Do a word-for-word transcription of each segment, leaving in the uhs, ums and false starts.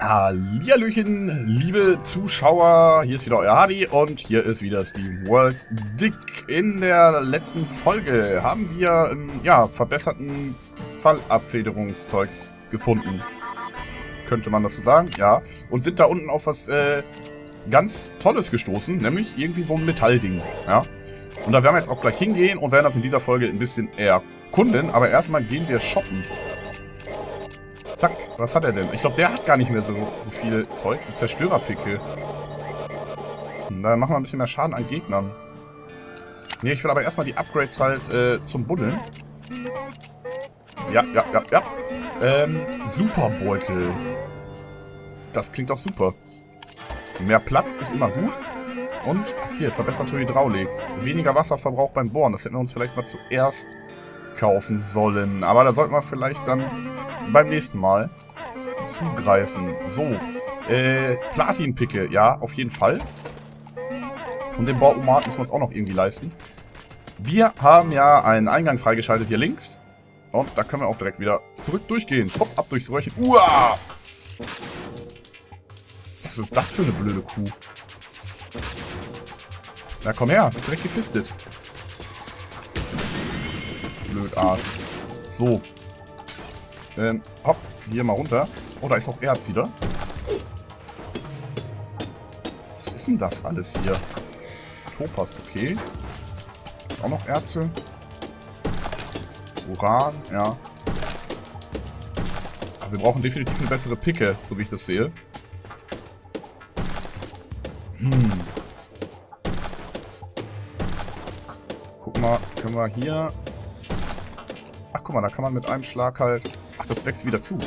Hallihallöchen, liebe Zuschauer, hier ist wieder euer Hardy und hier ist wieder SteamWorld Dig. In der letzten Folge haben wir einen ja, verbesserten Fallabfederungszeugs gefunden. Könnte man das so sagen? Ja. Und sind da unten auf was äh, ganz Tolles gestoßen, nämlich irgendwie so ein Metallding. Ja. Und da werden wir jetzt auch gleich hingehen und werden das in dieser Folge ein bisschen erkunden, aber erstmal gehen wir shoppen. Zack, was hat er denn? Ich glaube, der hat gar nicht mehr so, so viel Zeug. Zerstörerpickel. Da machen wir ein bisschen mehr Schaden an Gegnern. Ne, ich will aber erstmal die Upgrades halt äh, zum Buddeln. Ja, ja, ja, ja. Ähm, Superbeutel. Das klingt doch super. Mehr Platz ist immer gut. Und, ach hier, verbesserte Hydraulik. Weniger Wasserverbrauch beim Bohren. Das hätten wir uns vielleicht mal zuerst kaufen sollen. Aber da sollten wir vielleicht dann beim nächsten Mal zugreifen. So, äh, Platin-Picke, ja, auf jeden Fall. Und den Bau-O-Mat müssen wir uns auch noch irgendwie leisten. Wir haben ja einen Eingang freigeschaltet hier links. Und da können wir auch direkt wieder zurück durchgehen. Hopp, ab durchs Röhrchen. Uah! Was ist das für eine blöde Kuh? Na komm her, bist direkt gefistet. Blöd Arsch. So. Ähm, hopp, hier mal runter. Oh, da ist auch Erz wieder. Was ist denn das alles hier? Topas, okay. Ist auch noch Erze. Uran, ja. Aber wir brauchen definitiv eine bessere Picke, so wie ich das sehe. Hm. Guck mal, können wir hier... Ach, guck mal, da kann man mit einem Schlag halt... Ach, das wächst wieder zu.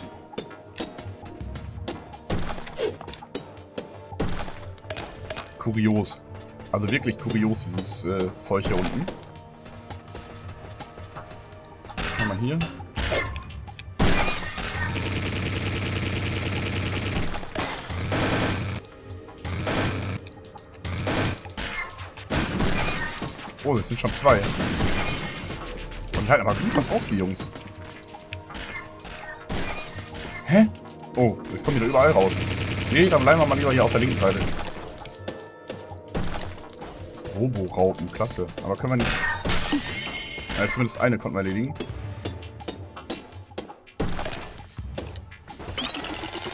Kurios. Also wirklich kurios, dieses äh, Zeug hier unten. Kann man hier. Oh, es sind schon zwei. Und halt aber gut was raus, die Jungs. Hä? Oh, jetzt kommen die da überall raus. Nee, dann bleiben wir mal lieber hier auf der linken Seite. Robo-Rauten, klasse. Aber können wir nicht... Ja, zumindest eine konnten wir erledigen.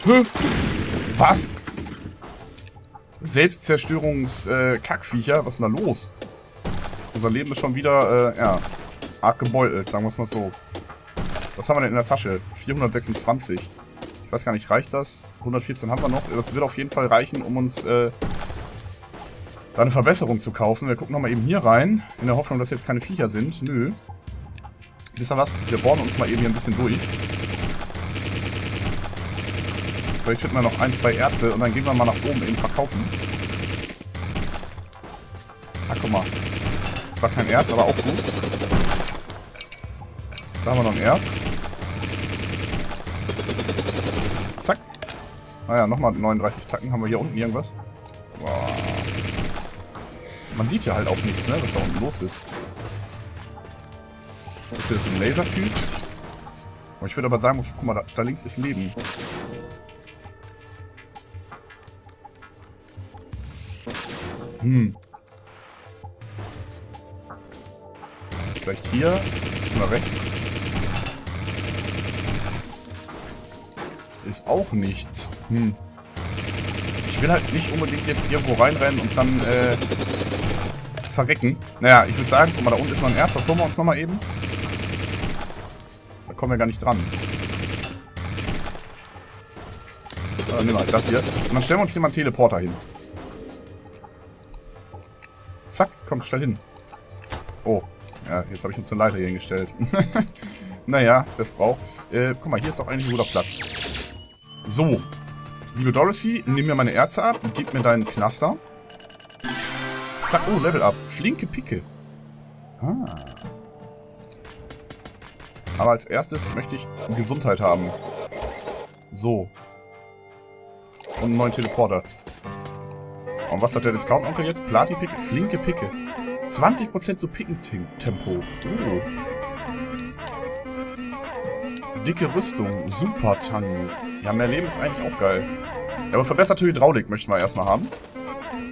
Hä? Was? Selbstzerstörungs-Kackviecher? Was ist denn da los? Unser Leben ist schon wieder, äh, ja, arg gebeutelt, sagen wir es mal so. Was haben wir denn in der Tasche? vierhundertsechsundzwanzig. Ich weiß gar nicht, reicht das? hundertvierzehn haben wir noch. Das wird auf jeden Fall reichen, um uns äh, da eine Verbesserung zu kaufen. Wir gucken nochmal eben hier rein, in der Hoffnung, dass jetzt keine Viecher sind. Nö. Wisst ihr was? Wir bohren uns mal eben hier ein bisschen durch. Vielleicht finden wir noch ein, zwei Erze und dann gehen wir mal nach oben eben verkaufen. Ah, guck mal. Das war kein Erz, aber auch gut. Da haben wir noch ein Erz. Zack. Naja, nochmal neununddreißig Tacken. Haben wir hier unten irgendwas? Wow. Man sieht ja halt auch nichts, ne? Was da unten los ist. Ist hier das ein Lasertyp? Aber ich würde aber sagen, guck mal, da, da links ist Leben. Hm. Vielleicht hier. Mal rechts. Ist auch nichts. Hm. Ich will halt nicht unbedingt jetzt irgendwo reinrennen und dann äh, verrecken. Naja, ich würde sagen, guck mal, da unten ist noch ein Erz. Das holen wir uns nochmal eben. Da kommen wir gar nicht dran. Äh, nehmen wir das hier. Und dann stellen wir uns hier mal einen Teleporter hin. Zack, komm, schnell hin. Oh. Ja, jetzt habe ich uns eine Leiter hier hingestellt. Naja, das braucht. Äh, guck mal, hier ist doch eigentlich ein guter Platz. So. Liebe Dorothy, nimm mir meine Erze ab und gib mir deinen Knaster. Zack, oh, Level Up. Flinke Picke. Ah. Aber als erstes möchte ich Gesundheit haben. So. Und einen neuen Teleporter. Und was hat der Discount-Onkel jetzt? Platin-Picke? Flinke Picke. zwanzig Prozent zu Picken-Tempo. Oh. Dicke Rüstung. Super-Tango. Ja, mehr Leben ist eigentlich auch geil. Ja, aber verbesserte Hydraulik möchten wir erstmal haben.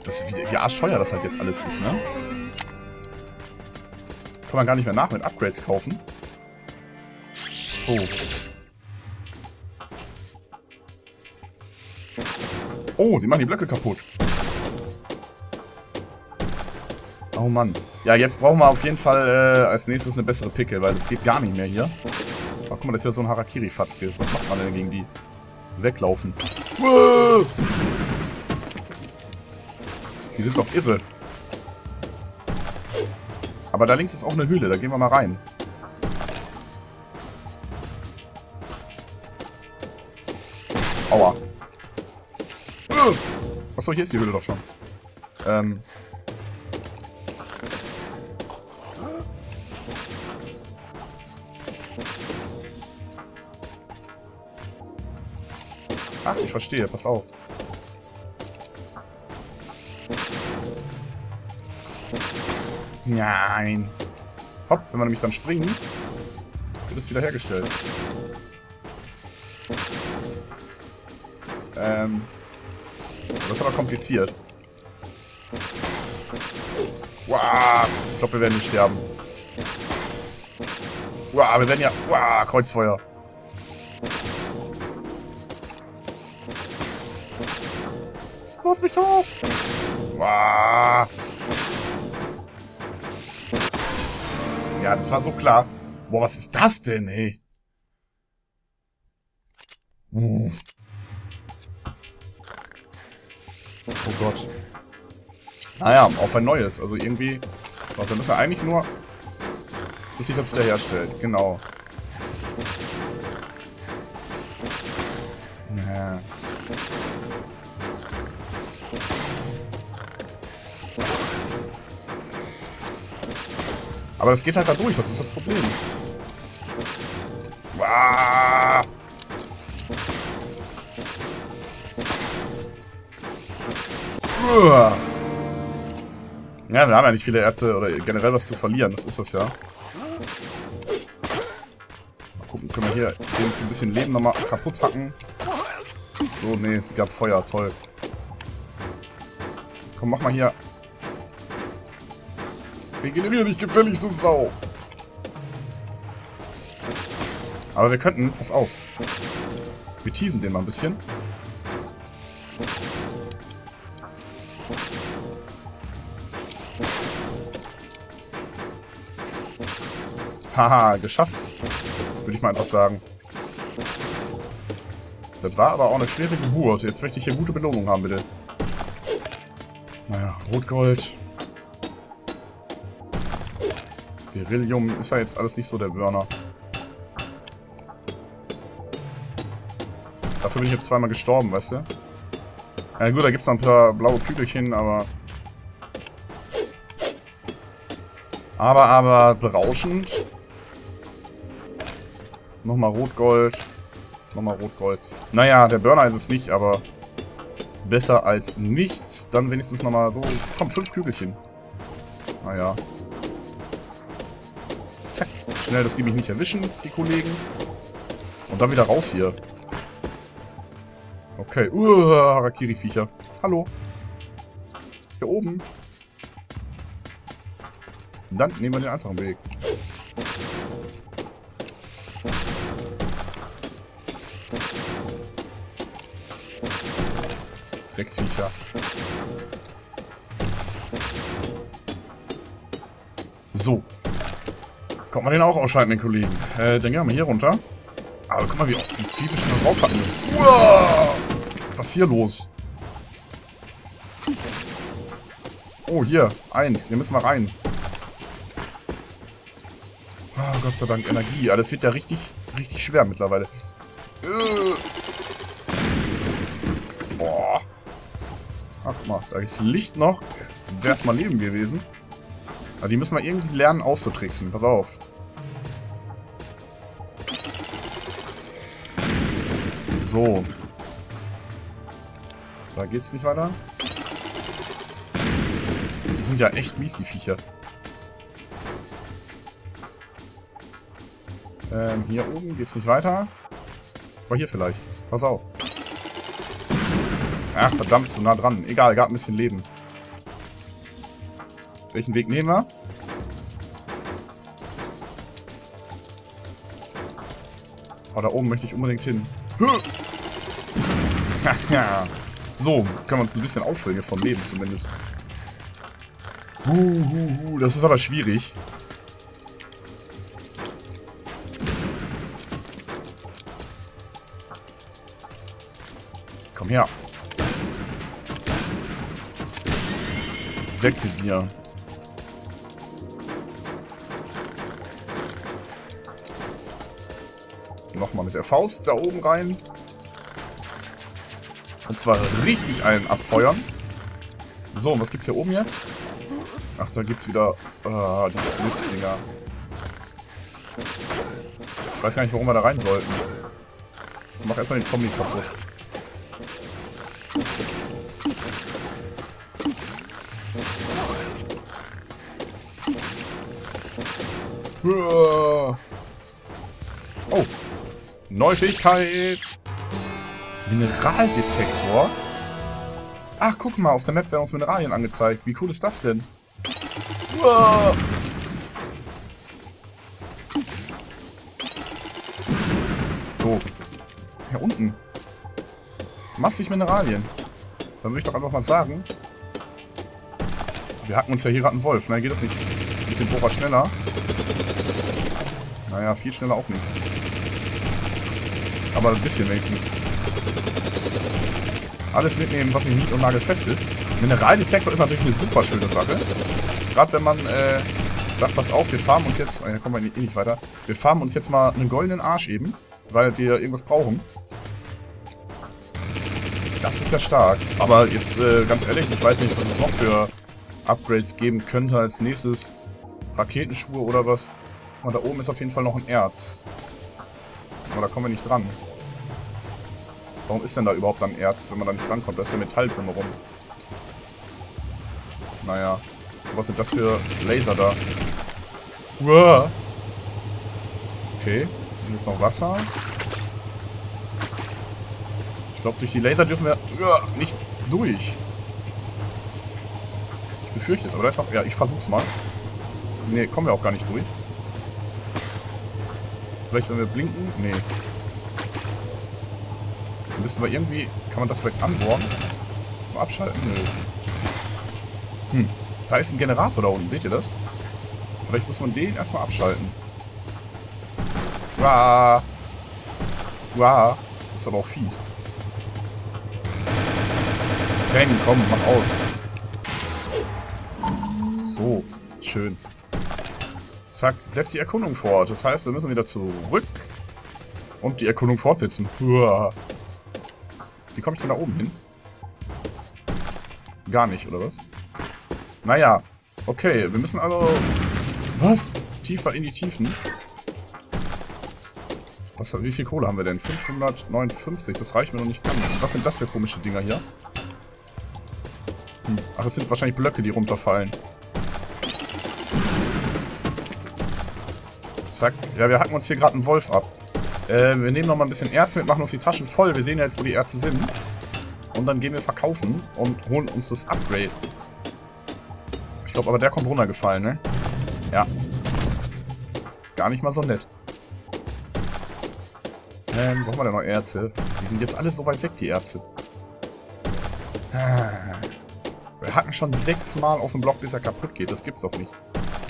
Das ist wie, wie arschscheuer das halt jetzt alles ist, ne? Kann man gar nicht mehr nach mit Upgrades kaufen. So. Oh, die machen die Blöcke kaputt. Oh Mann. Ja, jetzt brauchen wir auf jeden Fall äh, als nächstes eine bessere Pickel, weil das geht gar nicht mehr hier. Oh, guck mal, das ist ja so ein Harakiri-Fatzke. Was macht man denn gegen die? Weglaufen. Uah! Die sind doch irre. Aber da links ist auch eine Höhle, da gehen wir mal rein. Aua. Uah! Achso, hier ist die Höhle doch schon. Ähm... Ach, ich verstehe. Pass auf. Nein. Hopp, wenn wir nämlich dann springen, wird es wieder hergestellt. Ähm. Das ist aber kompliziert. Wow. Ich glaube, wir werden nicht sterben. Wow, wir werden ja... Wow, Kreuzfeuer. Lass mich drauf! Wow. Ja, das war so klar. Boah, was ist das denn, ey? Oh Gott. Naja, auf ein neues. Also irgendwie... Doch, wir müssen eigentlich nur... Bis sich das wieder herstellt. Genau. Ja. Aber das geht halt da durch, was ist das Problem? Wow. Ja, wir haben ja nicht viele Ärzte oder generell was zu verlieren, das ist das ja. Mal gucken, können wir hier ein bisschen Leben nochmal kaputt hacken. So, nee, es gab Feuer, toll. Komm, mach mal hier. Regeneriere dich gefälligst, du Sau! Aber wir könnten... Pass auf. Wir teasen den mal ein bisschen. Haha, geschafft. Würde ich mal einfach sagen. Das war aber auch eine schwere Geburt. Jetzt möchte ich hier gute Belohnung haben, bitte. Naja, Rotgold. Beryllium ist ja jetzt alles nicht so der Burner. Dafür bin ich jetzt zweimal gestorben, weißt du? Ja gut, da gibt es noch ein paar blaue Kügelchen, aber... Aber, aber berauschend. Nochmal Rotgold. Nochmal Rotgold. Naja, der Burner ist es nicht, aber... Besser als nichts. Dann wenigstens nochmal so... Komm, fünf Kügelchen. Naja. Zack. Schnell, dass die mich nicht erwischen, die Kollegen. Und dann wieder raus hier. Okay. Uh, Harakiri-Viecher. Hallo. Hier oben. Und dann nehmen wir den einfachen Weg. Drecksviecher. So. Kommt man den auch ausschalten, den Kollegen. Äh, dann gehen wir mal hier runter. Aber guck mal, wie viel wir schon drauf hatten müssen. Uah! Was ist hier los? Oh, hier. Eins. Hier müssen wir rein. Oh, Gott sei Dank. Energie. Alles wird ja richtig, richtig schwer mittlerweile. Äh. Boah. Ach, guck mal. Da ist Licht noch. Wäre es mal Leben gewesen. Also die müssen wir irgendwie lernen auszutricksen. Pass auf. So. Da geht's nicht weiter. Die sind ja echt mies, die Viecher. Ähm, hier oben geht's nicht weiter. Aber hier vielleicht. Pass auf. Ach, verdammt, ist so nah dran. Egal, gab ein bisschen Leben. Welchen Weg nehmen wir? Oh, da oben möchte ich unbedingt hin. So, können wir uns ein bisschen auffüllen hier vom Leben zumindest. Huhuhu, das ist aber schwierig. Komm her. Weg mit dir. Nochmal mit der Faust da oben rein. Und zwar richtig einen abfeuern. So, und was gibt's hier oben jetzt? Ach, da gibt's wieder... Äh, die Blitzdinger. Ich weiß gar nicht, warum wir da rein sollten. Ich mach erstmal den Zombie kaputt. Oh. Neue Fähigkeit. Mineraldetektor. Ach, guck mal, auf der Map werden uns Mineralien angezeigt. Wie cool ist das denn? Uah. So. Hier unten. Massig Mineralien. Dann würde ich doch einfach mal sagen. Wir hacken uns ja hier gerade einen Wolf. Nein, geht das nicht. Mit dem Bohrer schneller. Naja, viel schneller auch nicht. Aber ein bisschen wenigstens. Alles mitnehmen, was nicht nied- und nagelfest ist. Mineraldetektor ist natürlich eine super schöne Sache. Gerade wenn man äh, sagt, pass auf, wir farmen uns jetzt... Äh, kommen wir eh nicht weiter. Wir farmen uns jetzt mal einen goldenen Arsch eben, weil wir irgendwas brauchen. Das ist ja stark. Aber jetzt äh, ganz ehrlich, ich weiß nicht, was es noch für Upgrades geben könnte als nächstes. Raketenschuhe oder was. Und da oben ist auf jeden Fall noch ein Erz. Aber da kommen wir nicht dran. Warum ist denn da überhaupt dann Erz, wenn man da nicht rankommt? Da ist ja Metall drumherum. Naja. Was sind das für Laser da? Uah. Okay. Hier ist noch Wasser. Ich glaube, durch die Laser dürfen wir uah, nicht durch. Ich befürchte es, aber da ist noch... Ja, ich versuch's mal. Ne, kommen wir auch gar nicht durch. Vielleicht, wenn wir blinken? Nee. Müssen wir irgendwie... Kann man das vielleicht anbohren? Mal abschalten? Nö. Hm. Da ist ein Generator da unten. Seht ihr das? Vielleicht muss man den erstmal abschalten. Uah. Uah. Ist aber auch fies. Bang, komm, mach aus. So. Schön. Zack, setzt die Erkundung fort. Das heißt, wir müssen wieder zurück und die Erkundung fortsetzen. Uah. Wie komme ich denn da oben hin? Gar nicht, oder was? Naja, okay, wir müssen also... Was? Tiefer in die Tiefen? Was, wie viel Kohle haben wir denn? fünfhundertneunundfünfzig, das reicht mir noch nicht ganz. Was sind das für komische Dinger hier? Hm. Ach, das sind wahrscheinlich Blöcke, die runterfallen. Zack. Ja, wir hacken uns hier gerade einen Wolf ab. Äh, wir nehmen noch mal ein bisschen Erz mit, machen uns die Taschen voll. Wir sehen ja jetzt, wo die Erze sind. Und dann gehen wir verkaufen und holen uns das Upgrade. Ich glaube, aber der kommt runtergefallen, ne? Ja. Gar nicht mal so nett. Ähm, brauchen wir denn noch Erze? Die sind jetzt alle so weit weg, die Erze. Wir hacken schon sechsmal auf dem Block, bis er kaputt geht. Das gibt's doch nicht.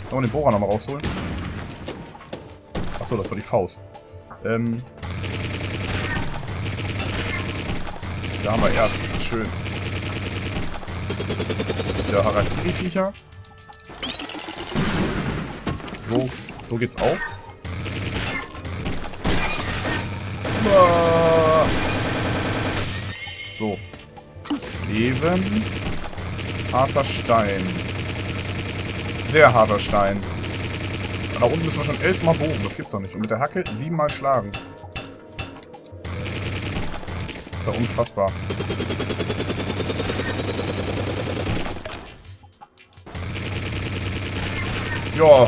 Sollen wir den Bohrer nochmal rausholen? Achso, das war die Faust. Ähm. Da haben wir erst. Schön. Der Harakiri-Viecher. So, so geht's auch. Uah. So. Leben. Harter Stein. Sehr harter Stein. Da unten müssen wir schon elfmal bohren, das gibt's doch nicht. Und mit der Hacke siebenmal schlagen. Das ist ja unfassbar. Ja,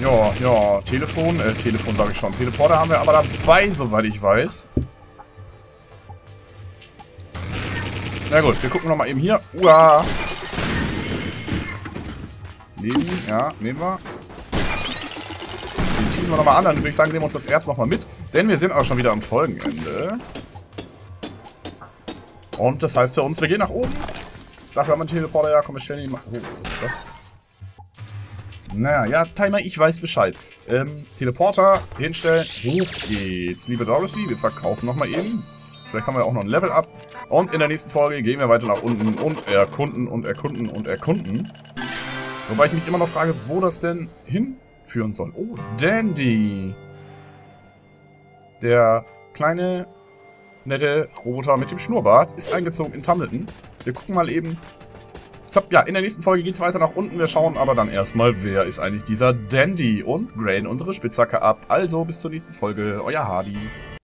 ja, Ja, ja, Telefon, äh, Telefon sage ich schon. Teleporter haben wir aber dabei, soweit ich weiß. Na gut, wir gucken nochmal eben hier. Uah! Nehmen, ja, nehmen wir. Den schießen wir nochmal an, dann würde ich sagen, nehmen wir uns das Erz nochmal mit. Denn wir sind auch schon wieder am Folgenende. Und das heißt für uns, wir gehen nach oben. Dafür haben wir einen Teleporter, ja, komm, wir stellen ihn mal. Oh, was ist das? Naja, ja, Timer, ich weiß Bescheid. Ähm, Teleporter, hinstellen, hoch geht's. Liebe Dorothy, wir verkaufen nochmal eben. Vielleicht haben wir auch noch ein Level-Up. Und in der nächsten Folge gehen wir weiter nach unten und erkunden und erkunden und erkunden. Wobei ich mich immer noch frage, wo das denn hinführen soll. Oh, Dandy! Der kleine, nette Roboter mit dem Schnurrbart ist eingezogen in Tumbleton. Wir gucken mal eben. Zapp, ja, in der nächsten Folge geht es weiter nach unten. Wir schauen aber dann erstmal, wer ist eigentlich dieser Dandy. Und graden unsere Spitzhacke ab. Also, bis zur nächsten Folge. Euer Hardy.